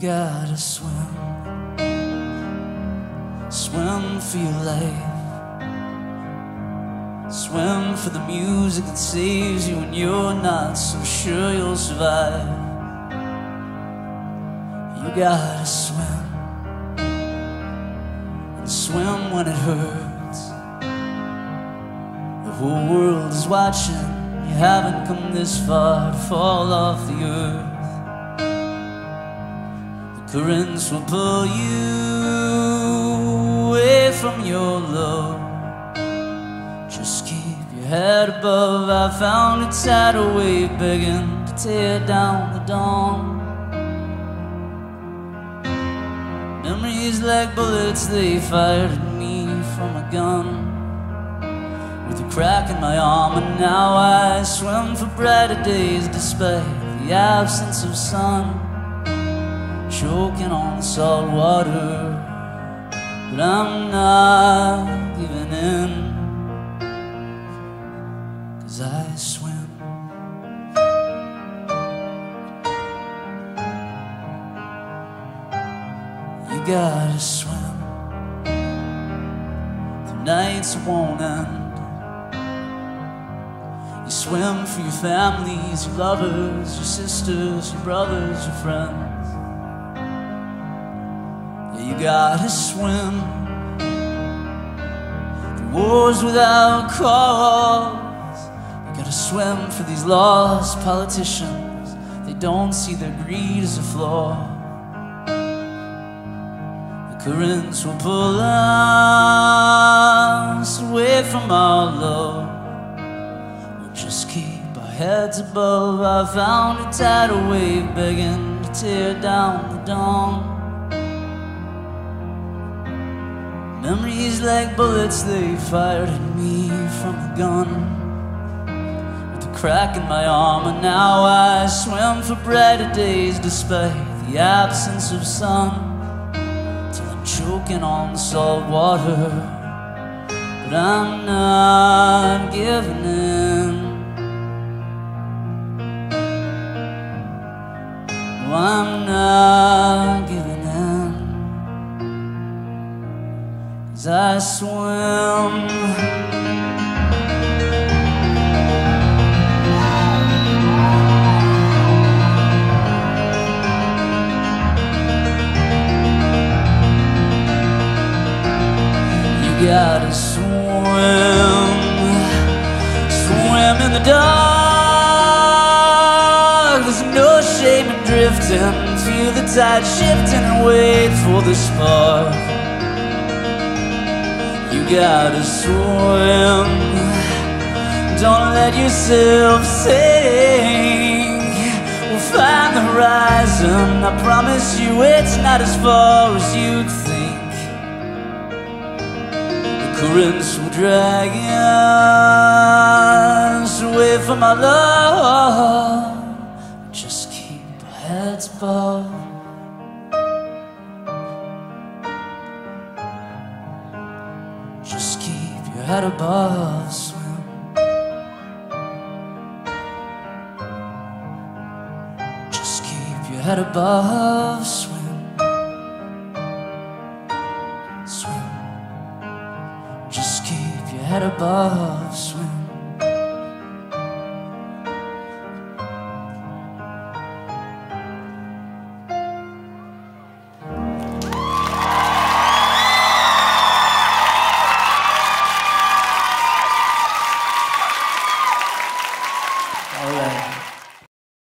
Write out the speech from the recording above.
gotta swim, swim for your life, swim for the music that saves you when you're not so sure you'll survive. You gotta swim, and swim when it hurts. The whole world is watching, you haven't come this far to fall off the earth. Currents will pull you away from your love. Just keep your head above. I found a tidal wave begging to tear down the dawn. Memories like bullets, they fired at me from a gun, with a crack in my arm, and now I swim for brighter days despite the absence of sun. Choking on salt water, but I'm not giving in, 'cause I swim. You gotta swim through nights that won't end. You swim for your families, your lovers, your sisters, your brothers, your friends. You gotta swim through wars without cause. You gotta swim for these lost politicians. They don't see their greed as a flaw. The currents will pull us away from our love. We'll just keep our heads above. I found a tidal wave begging to tear down the dawn. Memories like bullets, they fired at me from a gun, with a crack in my arm, and now I swim for brighter days despite the absence of sun. Till I'm choking on salt water, but I'm not giving in. No, I'm not giving in, 'cause I swim. You gotta swim, swim in the dark. There's no shame in drifting, feel the tide shifting and wait for the spark. You gotta swim, don't let yourself sink. We'll find the horizon, I promise you it's not as far as you'd think. The currents will drag us away from our love. Just keep our heads above. Just keep your head above, swim. Just keep your head above, swim. Swim. Just keep your head above, swim.